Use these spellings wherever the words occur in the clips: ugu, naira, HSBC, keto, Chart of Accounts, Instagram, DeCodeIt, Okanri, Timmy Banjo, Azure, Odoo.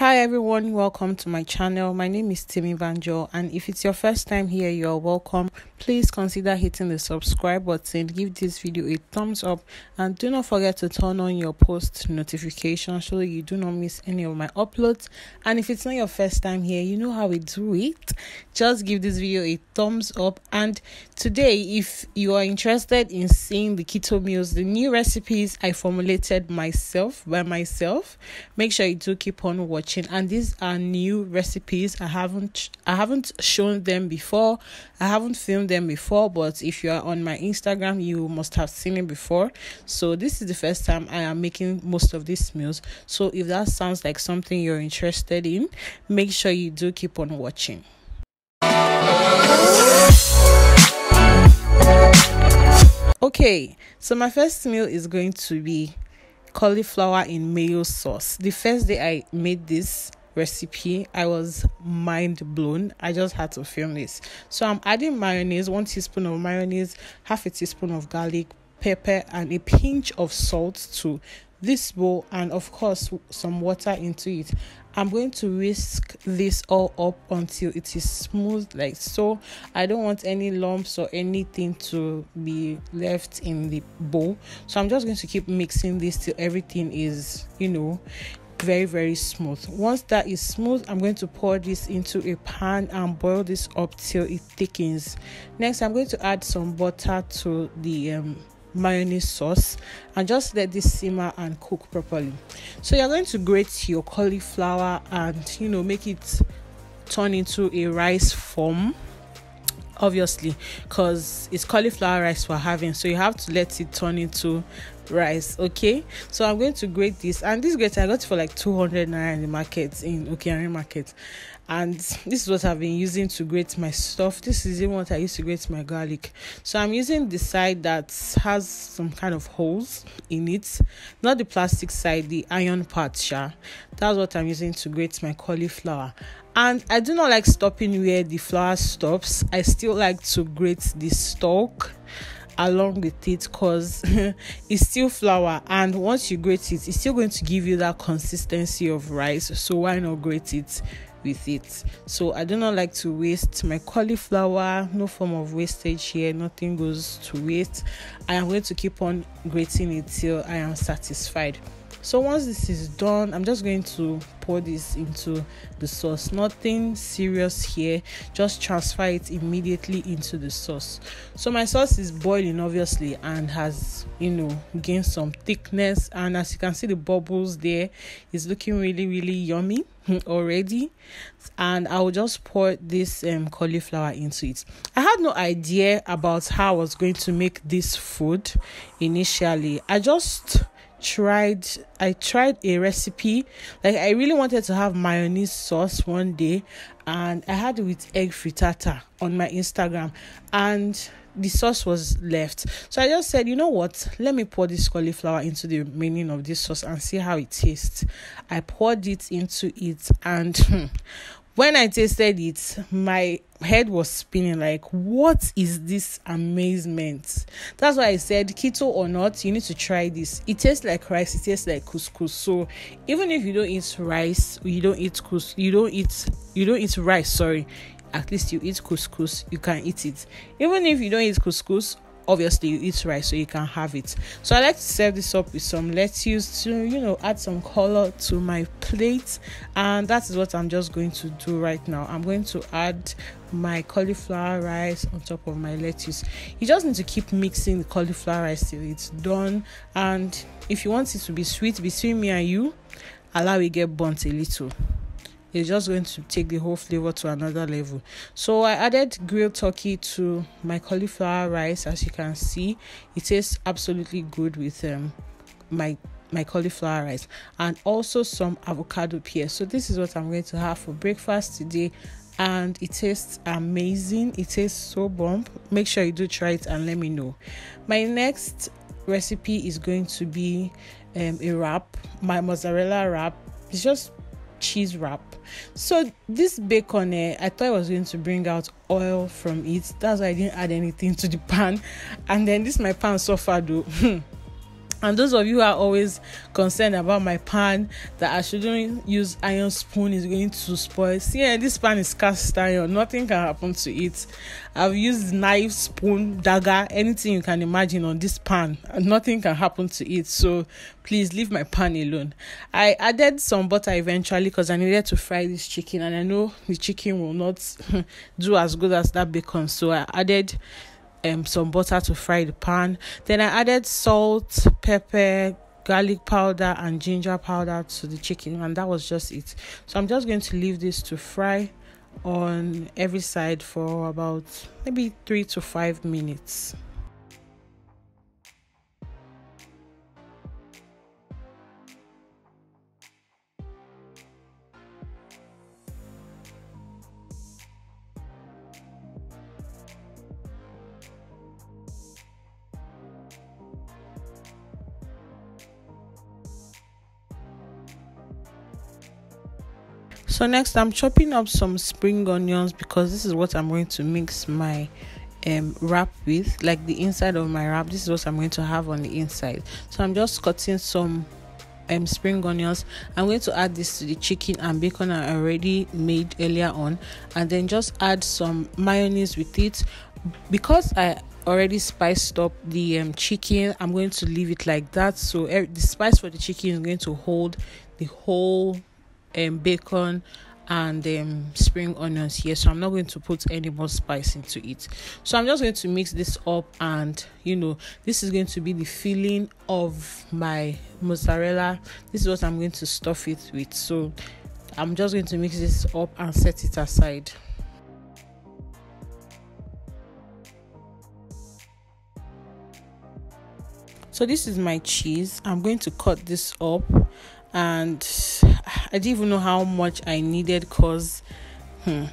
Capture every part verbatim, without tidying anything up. Hi everyone, welcome to my channel. My name is Timmy Banjo, and if it's your first time here, you're welcome. Please consider hitting the subscribe button, give this video a thumbs up, and do not forget to turn on your post notifications so you do not miss any of my uploads. And if it's not your first time here, you know how we do it. Just give this video a thumbs up. And today, if you are interested in seeing the keto meals, the new recipes I formulated myself by myself, make sure you do keep on watching. And these are new recipes. I haven't I haven't shown them before. I haven't filmed them before, but if you are on my Instagram, you must have seen it before. So this is the first time I am making most of these meals. So if that sounds like something you're interested in, make sure you do keep on watching. Okay, so my first meal is going to be cauliflower in mayo sauce. The first day I made this recipe, I was mind blown. I just had to film this. So I'm adding mayonnaise, one teaspoon of mayonnaise, half a teaspoon of garlic, pepper, and a pinch of salt to this bowl, and of course some water into it. I'm going to whisk this all up until it is smooth like so. I don't want any lumps or anything to be left in the bowl, so I'm just going to keep mixing this till everything is, you know, very very smooth. Once that is smooth, I'm going to pour this into a pan and boil this up till it thickens. Next, I'm going to add some butter to the um mayonnaise sauce and just let this simmer and cook properly. So you're going to grate your cauliflower and, you know, make it turn into a rice form, obviously, because it's cauliflower rice we're having, so you have to let it turn into rice. Okay, so I'm going to grate this, and this grater I got for like two hundred naira in the market, in Okanri market, and this is what I've been using to grate my stuff. This is even what I used to grate my garlic. So I'm using the side that has some kind of holes in it, not the plastic side, the iron part, sha. That's what I'm using to grate my cauliflower. And I do not like stopping where the flour stops. I still like to grate the stalk along with it, because it's still flour, and once you grate it, it's still going to give you that consistency of rice, so why not grate it with it? So I do not like to waste my cauliflower. No form of wastage here, nothing goes to waste. I am going to keep on grating it till I am satisfied. So once this is done, I'm just going to pour this into the sauce. Nothing serious here, just transfer it immediately into the sauce. So my sauce is boiling, obviously, and has, you know, gained some thickness, and as you can see the bubbles there, it's looking really really yummy already. And I will just pour this um cauliflower into it. I had no idea about how I was going to make this food initially. I just tried i tried a recipe. Like, I really wanted to have mayonnaise sauce one day, and I had it with egg frittata on my Instagram, and the sauce was left. So I just said, you know what, let me pour this cauliflower into the remaining of this sauce and see how it tastes. I poured it into it, and when I tasted it, my head was spinning. Like, what is this amazement? That's why I said, keto or not, you need to try this. It tastes like rice, it tastes like couscous. So even if you don't eat rice, you don't eat couscous, you don't eat, you don't eat rice, sorry, at least you eat couscous, you can eat it. Even if you don't eat couscous, obviously you eat rice, so you can have it. So I like to serve this up with some lettuce to, you know, add some color to my plate, and that is what I'm just going to do right now. I'm going to add my cauliflower rice on top of my lettuce. You just need to keep mixing the cauliflower rice till it's done, and if you want it to be sweet, between me and you, allow it get burnt a little. It's just going to take the whole flavor to another level. So I added grilled turkey to my cauliflower rice. As you can see, it tastes absolutely good with um my my cauliflower rice, and also some avocado pears. So this is what I'm going to have for breakfast today, and it tastes amazing. It tastes so bomb. Make sure you do try it and let me know. My next recipe is going to be um a wrap, my mozzarella wrap. It's just cheese wrap. So this bacon, eh, I thought I was going to bring out oil from it. That's why I didn't add anything to the pan, and then this my pan suffered though. And those of you who are always concerned about my pan, that I shouldn't use iron spoon, is going to spoil. See, yeah, this pan is cast iron. Nothing can happen to it. I've used knife, spoon, dagger, anything you can imagine on this pan. Nothing can happen to it. So please leave my pan alone. I added some butter eventually because I needed to fry this chicken. And I know the chicken will not do as good as that bacon. So I added Um, some butter to fry the pan. Then I added salt, pepper, garlic powder and ginger powder to the chicken, and that was just it. So I'm just going to leave this to fry on every side for about maybe three to five minutes. So next I'm chopping up some spring onions because this is what I'm going to mix my um wrap with, like the inside of my wrap. This is what I'm going to have on the inside. So I'm just cutting some um spring onions. I'm going to add this to the chicken and bacon I already made earlier on, and then just add some mayonnaise with it. Because I already spiced up the um, chicken, I'm going to leave it like that. So er the spice for the chicken is going to hold the whole Um, bacon and um, spring onions here, so I'm not going to put any more spice into it. So I'm just going to mix this up, and you know, this is going to be the filling of my mozzarella. This is what I'm going to stuff it with. So I'm just going to mix this up and set it aside. So this is my cheese. I'm going to cut this up, and I didn't even know how much I needed because hmm,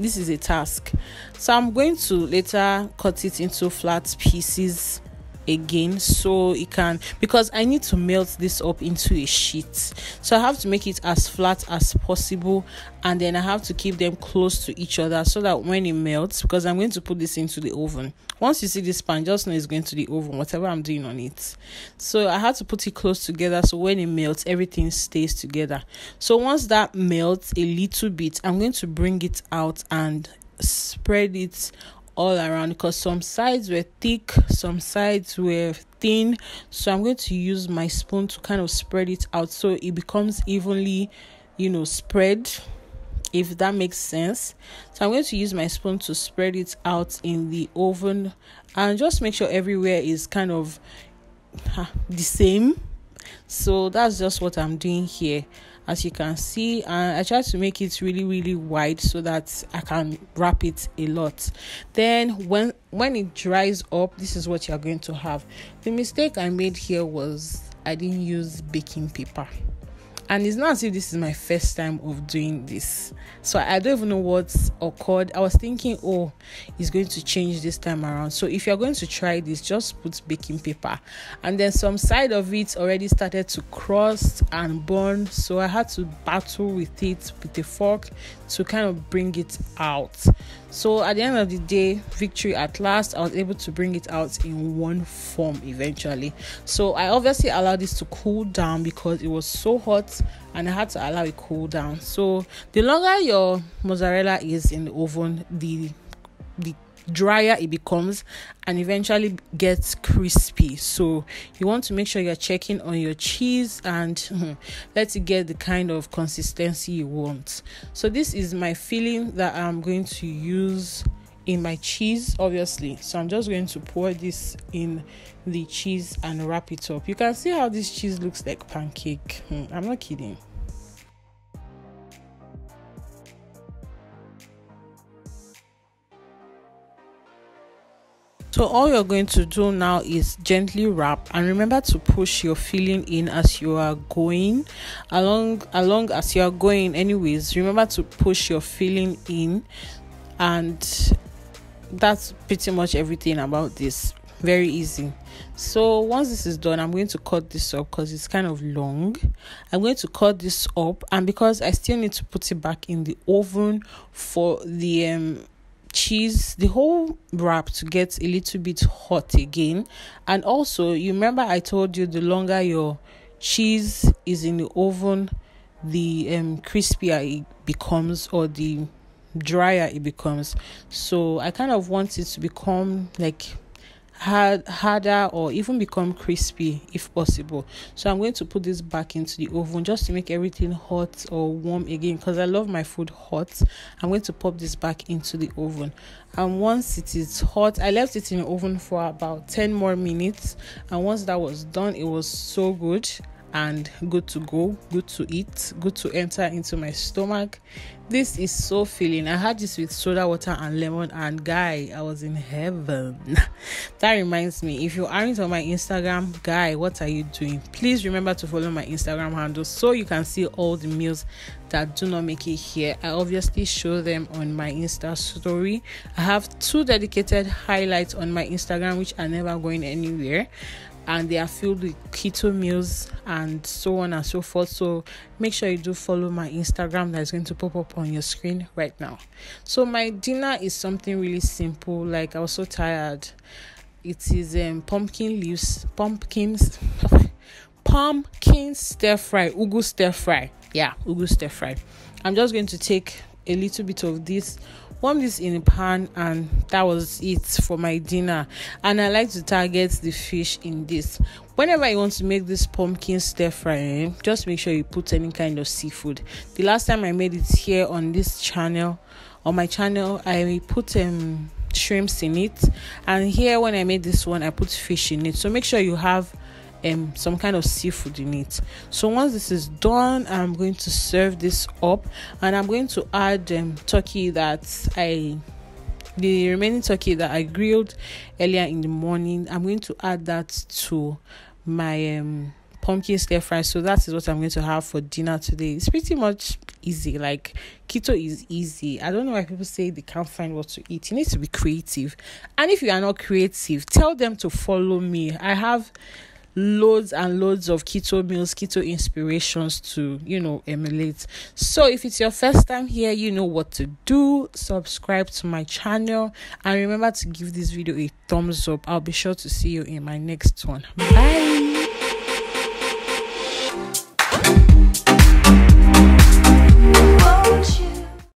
this is a task. So I'm going to later cut it into flat pieces again, so it can, because I need to melt this up into a sheet. So I have to make it as flat as possible, and then I have to keep them close to each other so that when it melts, because I'm going to put this into the oven. Once you see this pan, just know it's going to the oven, whatever I'm doing on it. So I have to put it close together so when it melts, everything stays together. So once that melts a little bit, I'm going to bring it out and spread it all around, because some sides were thick, some sides were thin. So I'm going to use my spoon to kind of spread it out so it becomes evenly, you know, spread, if that makes sense. So I'm going to use my spoon to spread it out in the oven and just make sure everywhere is kind of ha, the same. So that's just what I'm doing here, as you can see. And I try to make it really really wide so that I can wrap it a lot. Then when when it dries up, this is what you're going to have. The mistake I made here was I didn't use baking paper, and it's not as if this is my first time of doing this, so I don't even know what's occurred. I was thinking, oh, it's going to change this time around. So if you're going to try this, just put baking paper. And then some side of it already started to crust and burn, so I had to battle with it with a fork to kind of bring it out. So at the end of the day, victory at last. I was able to bring it out in one form eventually. So I obviously allowed this to cool down because it was so hot, and I had to allow it cool down. So the longer your mozzarella is in the oven, the the drier it becomes and eventually gets crispy. So you want to make sure you're checking on your cheese and hmm, let it get the kind of consistency you want. So this is my filling that I'm going to use in my cheese, obviously. So I'm just going to pour this in the cheese and wrap it up. You can see how this cheese looks like pancake. hmm, I'm not kidding. So all you're going to do now is gently wrap, and remember to push your filling in as you are going along along as you are going anyways. Remember to push your filling in, and that's pretty much everything about this. Very easy. So once this is done, I'm going to cut this up because it's kind of long. I'm going to cut this up, and because I still need to put it back in the oven for the um cheese, the whole wrap, to get a little bit hot again. And also, you remember I told you the longer your cheese is in the oven, the um crispier it becomes, or the drier it becomes. So I kind of want it to become like hard harder or even become crispy if possible. So I'm going to put this back into the oven just to make everything hot or warm again, because I love my food hot. I'm going to pop this back into the oven, and once it is hot, I left it in the oven for about ten more minutes, and once that was done, it was so good and good to go, good to eat, good to enter into my stomach. This is so filling. I had this with soda water and lemon, and guy, I was in heaven. That reminds me, if you aren't on my Instagram, guy, what are you doing? Please remember to follow my Instagram handle so you can see all the meals that do not make it here. I obviously show them on my Insta story. I have two dedicated highlights on my Instagram which are never going anywhere, and they are filled with keto meals and so on and so forth. So make sure you do follow my Instagram that's going to pop up on your screen right now. So my dinner is something really simple. Like, I was so tired. It is um pumpkin leaves, pumpkins, pumpkin stir fry, ugu stir fry. Yeah, ugu stir fry. I'm just going to take a little bit of this, warm this in a pan, and that was it for my dinner. And I like to target the fish in this. Whenever you want to make this pumpkin stir fry, just make sure you put any kind of seafood. The last time I made it here on this channel, on my channel, I put um shrimps in it, and here when I made this one, I put fish in it. So make sure you have um some kind of seafood in it. So once this is done, I'm going to serve this up, and I'm going to add um turkey that i the remaining turkey that I grilled earlier in the morning. I'm going to add that to my um pumpkin stir fry. So that is what I'm going to have for dinner today. It's pretty much easy. Like, keto is easy. I don't know why people say they can't find what to eat. You need to be creative, and if you are not creative, tell them to follow me. I have loads and loads of keto meals, keto inspirations to, you know, emulate. So if it's your first time here, you know what to do. Subscribe to my channel, and remember to give this video a thumbs up. I'll be sure to see you in my next one. Bye.